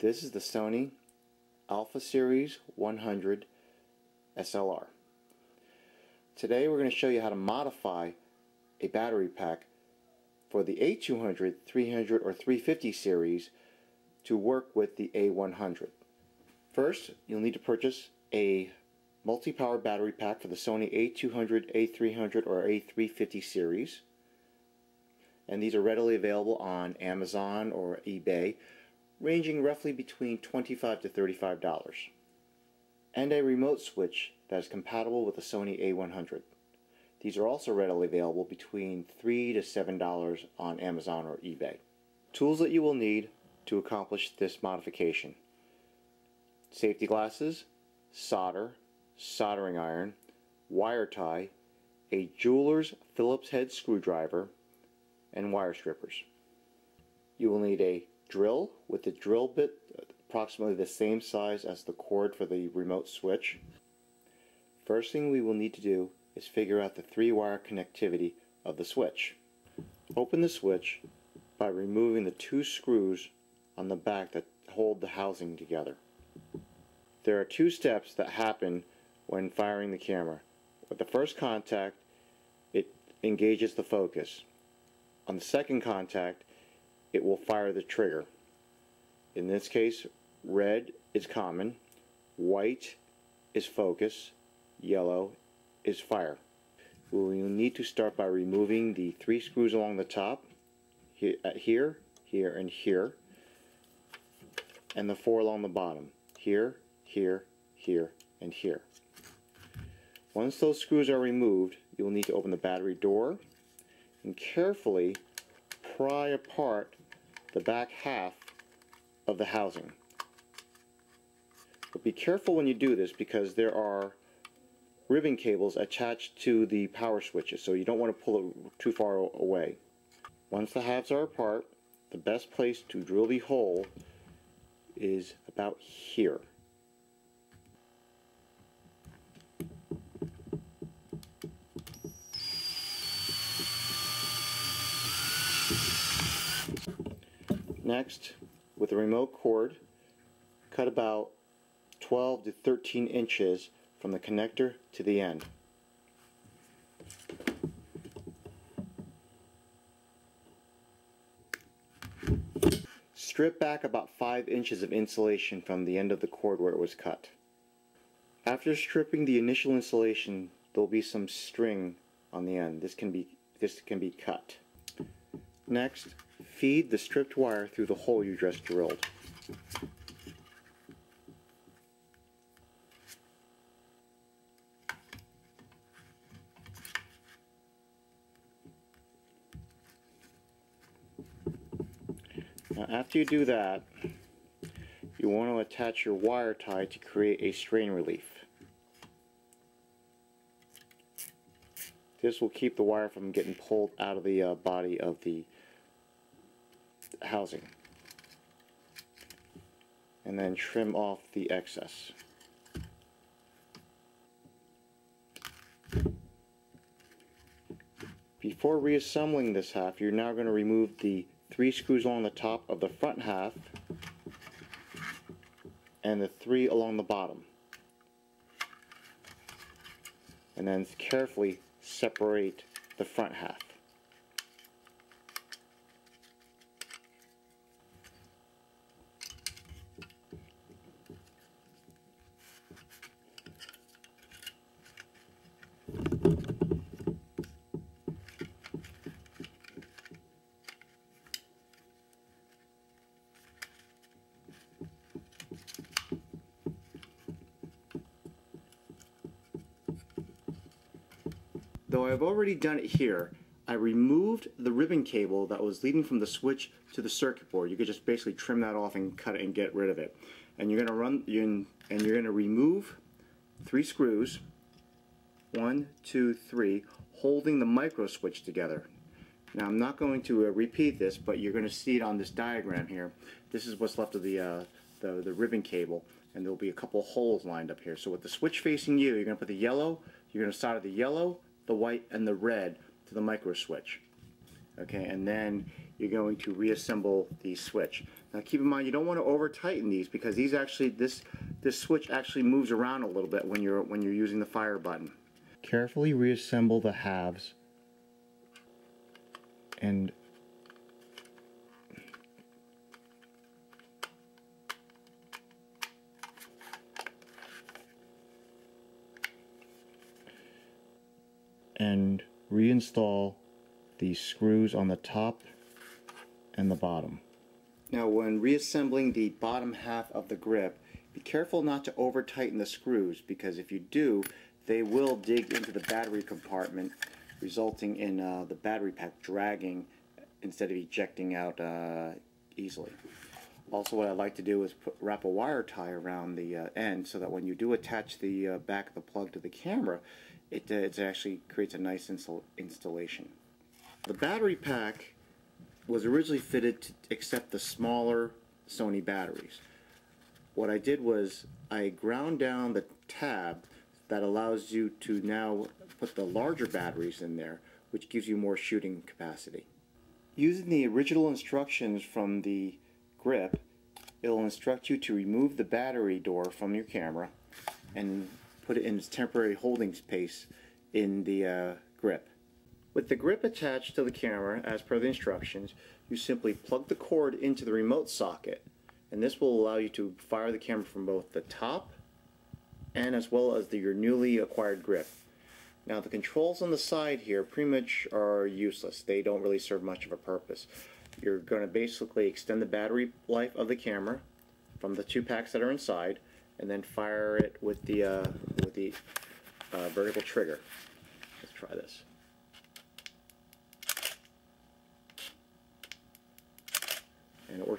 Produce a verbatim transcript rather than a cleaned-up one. This is the Sony Alpha Series one hundred S L R. Today we're going to show you how to modify a battery pack for the A two hundred, three hundred, or three fifty series to work with the A one hundred. First, you'll need to purchase a multi-power battery pack for the Sony A two hundred, A three hundred, or A three fifty series. And these are readily available on Amazon or eBay, ranging roughly between twenty-five to thirty-five dollars. And a remote switch that is compatible with the Sony A one hundred. These are also readily available between three to seven dollars on Amazon or eBay. Tools that you will need to accomplish this modification: safety glasses, solder, soldering iron, wire tie, a jeweler's Phillips head screwdriver, and wire strippers. You will need a drill with the drill bit approximately the same size as the cord for the remote switch. First thing we will need to do is figure out the three wire connectivity of the switch. Open the switch by removing the two screws on the back that hold the housing together. There are two steps that happen when firing the camera. With the first contact, it engages the focus. On the second contact, it will fire the trigger. In this case, red is common, white is focus, yellow is fire. We will need to start by removing the three screws along the top, here, here, and here, and the four along the bottom, here, here, here, and here. Once those screws are removed, you will need to open the battery door and carefully pry apart the back half of the housing. But be careful when you do this, because there are ribbon cables attached to the power switches, so you don't want to pull it too far away. Once the halves are apart, the best place to drill the hole is about here. Next, with a remote cord, cut about twelve to thirteen inches from the connector to the end. Strip back about five inches of insulation from the end of the cord where it was cut. After stripping the initial insulation, there will be some string on the end. This can be, this can be cut. Next, feed the stripped wire through the hole you just drilled. Now, after you do that, you want to attach your wire tie to create a strain relief. This will keep the wire from getting pulled out of the uh, body of the housing. And then trim off the excess. Before reassembling this half, you're now going to remove the three screws along the top of the front half and the three along the bottom. And then carefully separate the front half. Though I've already done it here, I removed the ribbon cable that was leading from the switch to the circuit board. You could just basically trim that off and cut it and get rid of it. And you're going to run you and you're going to remove three screws, one, two, three, holding the micro switch together. Now I'm not going to uh, repeat this, but you're going to see it on this diagram here. This is what's left of the uh, the, the ribbon cable, and there'll be a couple of holes lined up here. So with the switch facing you, you're going to put the yellow. You're going to solder the yellow, the white, and the red to the micro switch. Okay, and then you're going to reassemble the switch. Now keep in mind, you don't want to over tighten these, because these actually, this this switch actually moves around a little bit when you're when you're using the fire button. Carefully reassemble the halves and and reinstall the screws on the top and the bottom. Now, when reassembling the bottom half of the grip, be careful not to over tighten the screws, because if you do, they will dig into the battery compartment, resulting in uh, the battery pack dragging instead of ejecting out uh, easily. Also, what I like to do is put, wrap a wire tie around the uh, end, so that when you do attach the uh, back of the plug to the camera, it, uh, it actually creates a nice insul installation. The battery pack was originally fitted to accept the smaller Sony batteries. What I did was I ground down the tab that allows you to now put the larger batteries in there, which gives you more shooting capacity. Using the original instructions from the grip, it'll instruct you to remove the battery door from your camera and put it in its temporary holding space in the uh, grip. With the grip attached to the camera, as per the instructions, you simply plug the cord into the remote socket, and this will allow you to fire the camera from both the top and as well as the, your newly acquired grip. Now, the controls on the side here pretty much are useless. They don't really serve much of a purpose. You're going to basically extend the battery life of the camera from the two packs that are inside, and then fire it with the uh, with the uh, vertical trigger. Let's try this. And it works.